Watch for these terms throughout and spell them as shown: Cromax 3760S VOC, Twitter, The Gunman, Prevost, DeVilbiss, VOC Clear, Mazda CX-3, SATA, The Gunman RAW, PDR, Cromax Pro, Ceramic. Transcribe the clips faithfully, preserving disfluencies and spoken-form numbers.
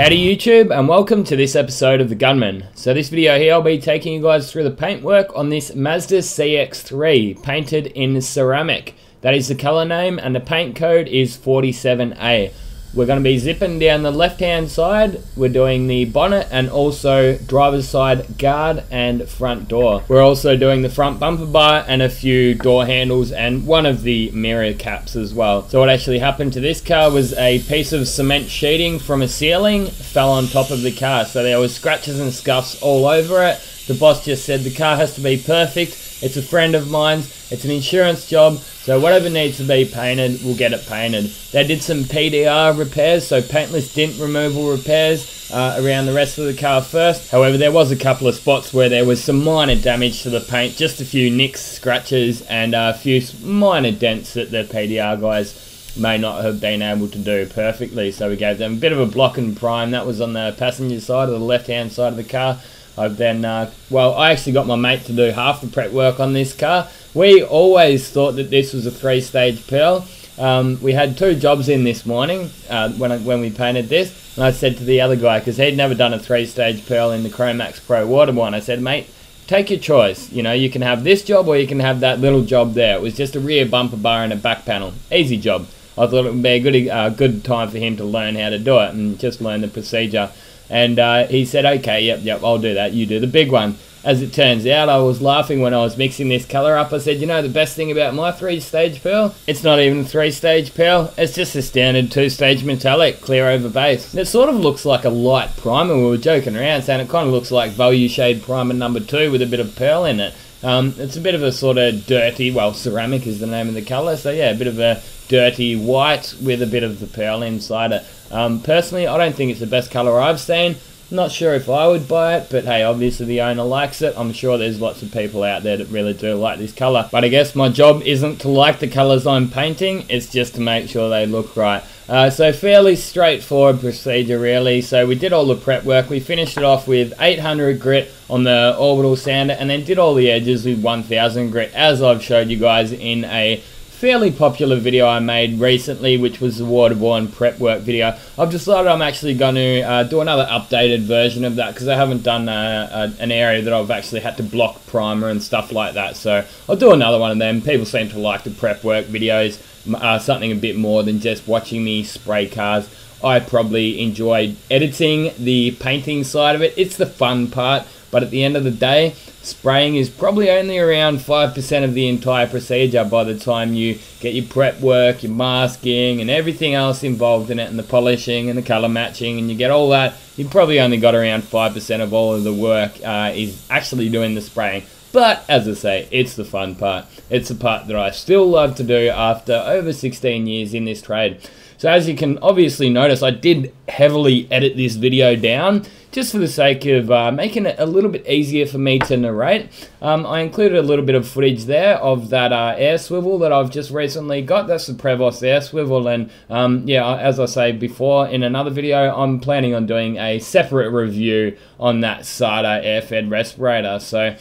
Howdy YouTube, and welcome to this episode of The Gunman. So this video here, I'll be taking you guys through the paintwork on this Mazda C X three, painted in ceramic. That is the color name, and the paint code is forty-seven A. We're going to be zipping down the left-hand side. We're doing the bonnet and also driver's side guard and front door. We're also doing the front bumper bar and a few door handles and one of the mirror caps as well. So what actually happened to this car was a piece of cement sheeting from a ceiling fell on top of the car. So there was scratches and scuffs all over it. The boss just said the car has to be perfect. It's a friend of mine. It's an insurance job. So whatever needs to be painted, we'll get it painted. They did some P D R repairs, so paintless dent removal repairs uh, around the rest of the car first. However, there was a couple of spots where there was some minor damage to the paint, just a few nicks, scratches, and a few minor dents that the P D R guys may not have been able to do perfectly. So we gave them a bit of a block and prime. That was on the passenger side or the left-hand side of the car. I've then, uh, well, I actually got my mate to do half the prep work on this car. We always thought that this was a three-stage pearl. Um, we had two jobs in this morning uh, when, I, when we painted this, and I said to the other guy, because he'd never done a three-stage pearl in the Cromax Pro water one, I said, mate, take your choice. You know, you can have this job or you can have that little job there. It was just a rear bumper bar and a back panel. Easy job. I thought it would be a good, uh, good time for him to learn how to do it and just learn the procedure. And uh, he said, okay, yep, yep, I'll do that. You do the big one. As it turns out, I was laughing when I was mixing this colour up. I said, you know the best thing about my three-stage pearl? It's not even a three-stage pearl. It's just a standard two-stage metallic clear over base. And it sort of looks like a light primer. We were joking around saying it kind of looks like Value Shade Primer number two with a bit of pearl in it. Um, it's a bit of a sort of dirty, well, ceramic is the name of the colour. So yeah, a bit of a dirty white with a bit of the pearl inside it. Um, personally, I don't think it's the best colour I've seen. Not sure if I would buy it, but hey, obviously the owner likes it. I'm sure there's lots of people out there that really do like this colour. But I guess my job isn't to like the colours I'm painting, it's just to make sure they look right. Uh, so fairly straightforward procedure really. So we did all the prep work. We finished it off with eight hundred grit on the orbital sander and then did all the edges with one thousand grit, as I've showed you guys in a fairly popular video I made recently, which was the waterborne prep work video. I've decided I'm actually going to uh, do another updated version of that because I haven't done a, a, an area that I've actually had to block primer and stuff like that. So I'll do another one of them. People seem to like the prep work videos, uh, something a bit more than just watching me spray cars. I probably enjoy editing the painting side of it. It's the fun part, but at the end of the day, spraying is probably only around five percent of the entire procedure by the time you get your prep work, your masking, and everything else involved in it, and the polishing and the color matching, and you get all that. You probably only got around five percent of all of the work uh, is actually doing the spraying. But as I say, it's the fun part. It's the part that I still love to do after over sixteen years in this trade. So as you can obviously notice, I did heavily edit this video down just for the sake of uh, making it a little bit easier for me to narrate. Um, I included a little bit of footage there of that uh, air swivel that I've just recently got. That's the Prevost air swivel. And um, yeah, as I say before in another video, I'm planning on doing a separate review on that S A T A air-fed respirator. So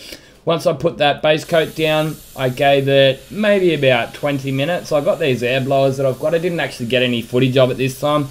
once I put that base coat down, I gave it maybe about twenty minutes. I got these air blowers that I've got. I didn't actually get any footage of it this time.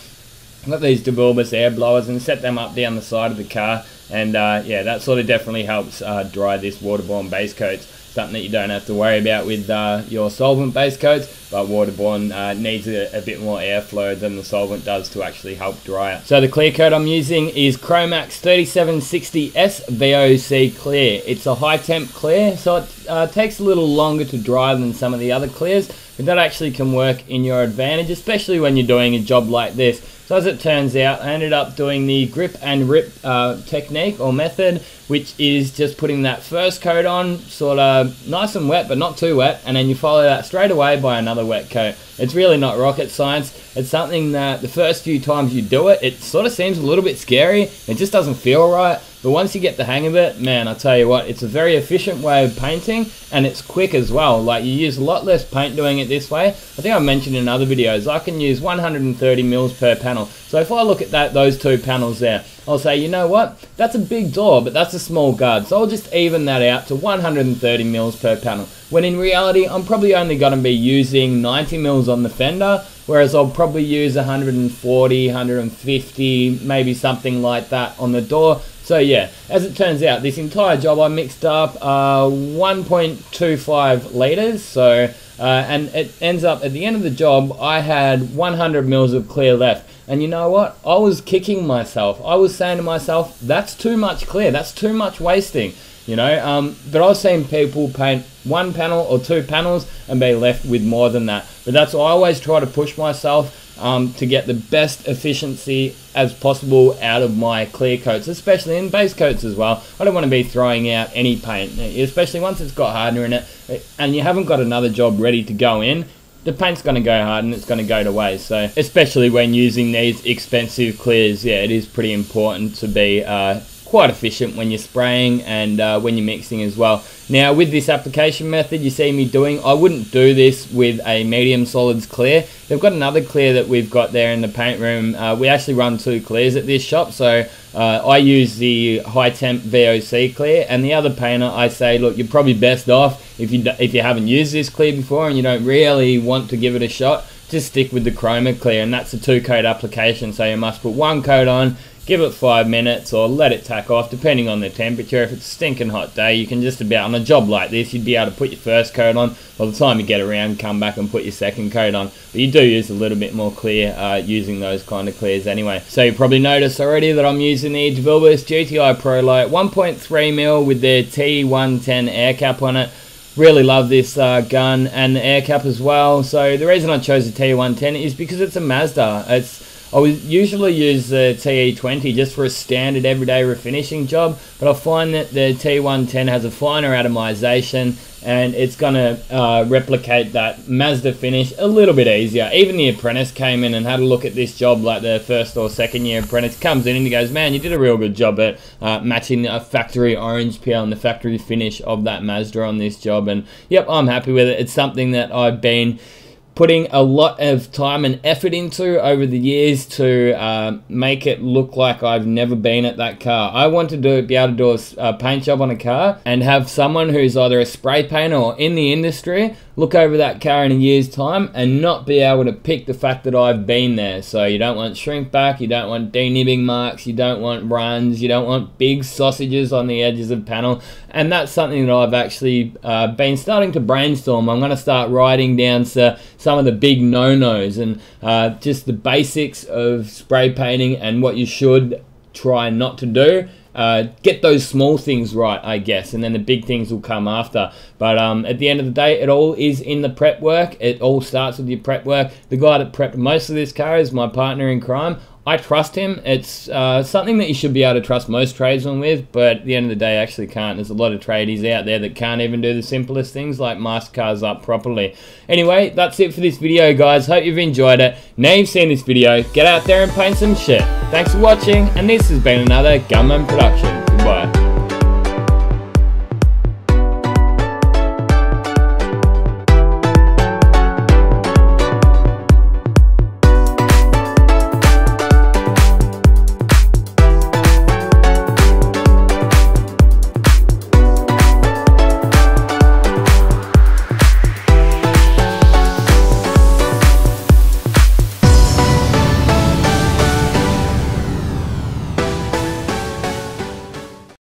I got these DeVilbiss air blowers and set them up down the side of the car. And uh, yeah, that sort of definitely helps uh, dry this waterborne base coats. Something that you don't have to worry about with uh, your solvent base coats, but waterborne uh, needs a, a bit more airflow than the solvent does to actually help dry it. So the clear coat I'm using is Cromax thirty-seven sixty S V O C clear. It's a high temp clear, so it uh, takes a little longer to dry than some of the other clears, but that actually can work in your advantage, especially when you're doing a job like this. So as it turns out, I ended up doing the grip and rip uh, technique or method, which is just putting that first coat on, sort of nice and wet, but not too wet, and then you follow that straight away by another wet coat. It's really not rocket science. It's something that the first few times you do it, it sort of seems a little bit scary. It just doesn't feel right. But once you get the hang of it, man, I tell you what, it's a very efficient way of painting, and it's quick as well. Like, you use a lot less paint doing it this way. I think I mentioned in other videos, I can use one hundred thirty mils per panel. So if I look at that, those two panels there, I'll say, you know what, that's a big door, but that's a small guard. So I'll just even that out to one hundred thirty mils per panel. When in reality, I'm probably only going to be using ninety mils on the fender, whereas I'll probably use one hundred forty, one hundred fifty, maybe something like that on the door. So yeah, as it turns out, this entire job I mixed up uh, one point two five litres, so, uh, and it ends up, at the end of the job, I had one hundred mils of clear left. And you know what? I was kicking myself. I was saying to myself, that's too much clear, that's too much wasting. You know, um, but I've seen people paint one panel or two panels and be left with more than that. But that's why I always try to push myself um, to get the best efficiency as possible out of my clear coats, especially in base coats as well. I don't want to be throwing out any paint, especially once it's got hardener in it and you haven't got another job ready to go in. The paint's going to go hard and it's going to go to waste. So especially when using these expensive clears, yeah, it is pretty important to be uh, quite efficient when you're spraying and uh, when you're mixing as well. Now, with this application method you see me doing, I wouldn't do this with a medium solids clear. They've got another clear that we've got there in the paint room. Uh, we actually run two clears at this shop, so uh, I use the high temp V O C clear, and the other painter, I say, look, you're probably best off if you, if you haven't used this clear before and you don't really want to give it a shot, just stick with the Chroma clear, and that's a two coat application, so you must put one coat on, give it five minutes or let it tack off depending on the temperature. If it's a stinking hot day, you can just about, on a job like this, you'd be able to put your first coat on. By the time you get around, come back and put your second coat on. But you do use a little bit more clear uh, using those kind of clears anyway. So you probably noticed already that I'm using the DeVilbiss G T I Pro Light one point three mil with their T one ten air cap on it. Really love this uh, gun and the air cap as well. So the reason I chose the T one ten is because it's a Mazda. It's I would usually use the T E twenty just for a standard everyday refinishing job, but I find that the T one ten has a finer atomization and it's going to uh, replicate that Mazda finish a little bit easier. Even the apprentice came in and had a look at this job, like the first or second year apprentice comes in and he goes, man, you did a real good job at uh, matching a factory orange peel and the factory finish of that Mazda on this job. And yep, I'm happy with it. It's something that I've been putting a lot of time and effort into over the years to uh, make it look like I've never been at that car. I want to do, be able to do a, a paint job on a car and have someone who's either a spray painter or in the industry look over that car in a year's time and not be able to pick the fact that I've been there. So you don't want shrink back, you don't want denibbing marks, you don't want runs, you don't want big sausages on the edges of panel. And that's something that I've actually uh, been starting to brainstorm. I'm going to start writing down so, some of the big no-nos and uh, just the basics of spray painting and what you should try not to do. Uh, get those small things right, I guess, and then the big things will come after. But um, at the end of the day, it all is in the prep work. It all starts with your prep work. The guy that prepped most of this car is my partner in crime. I trust him. It's uh, something that you should be able to trust most tradesmen with, but at the end of the day, actually can't. There's a lot of tradies out there that can't even do the simplest things like mask cars up properly. Anyway, that's it for this video, guys. Hope you've enjoyed it. Now you've seen this video, get out there and paint some shit. Thanks for watching, and this has been another Gunman production. Goodbye.